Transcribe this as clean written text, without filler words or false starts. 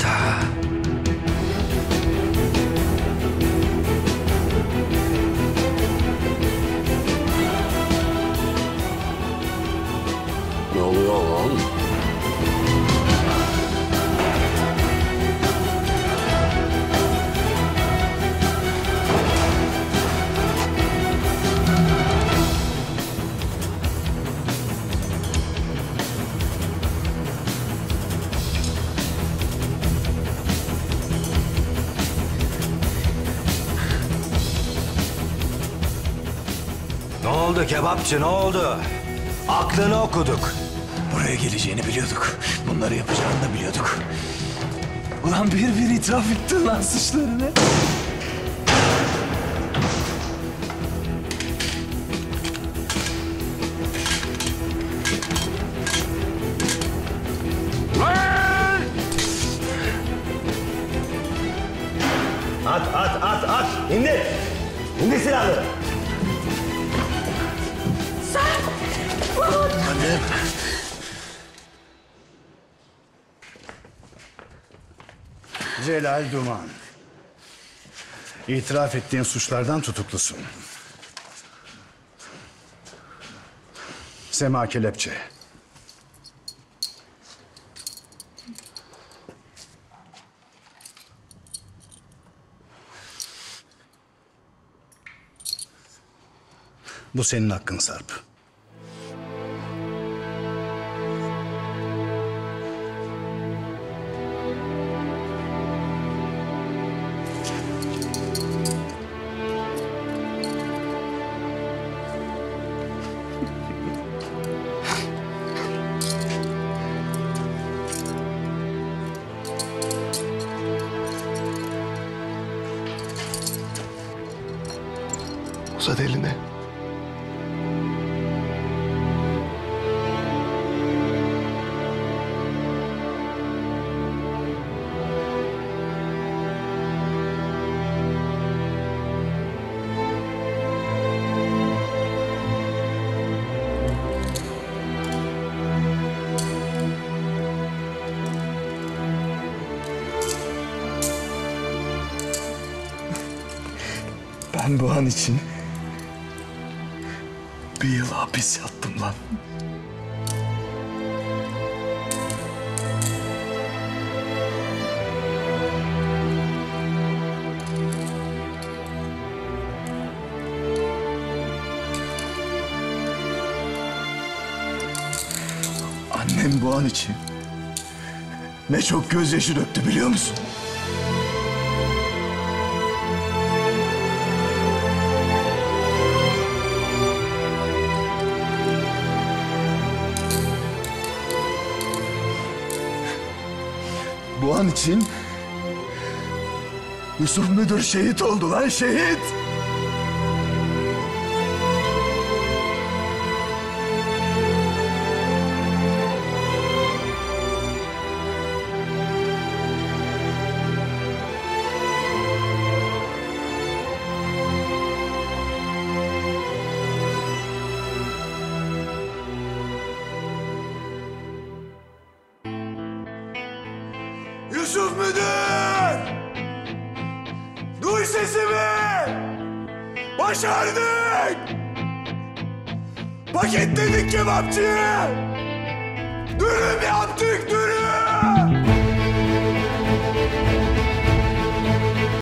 daha. Ne oluyor oğlum? Ne oldu kebapçı, ne oldu? Aklını okuduk. Buraya geleceğini biliyorduk. Bunları yapacağını da biliyorduk. Ulan bir itiraf ettin lan suçlarını. At. İndir silahını. Annem. Celal Duman. İtiraf ettiğin suçlardan tutuklusun. Sema Kelepçe. Bu senin hakkın Sarp. Uzat elini. Ben bu an için 1 yıl hapis yattım lan. Annem bu an için ne çok gözyaşı döktü biliyor musun? Bu an için Yusuf Müdür şehit oldu lan, şehit! Yusuf Müdür! Duy sesimi! Başardık! Paketledik kebapçıyı! Dürüm yaptık!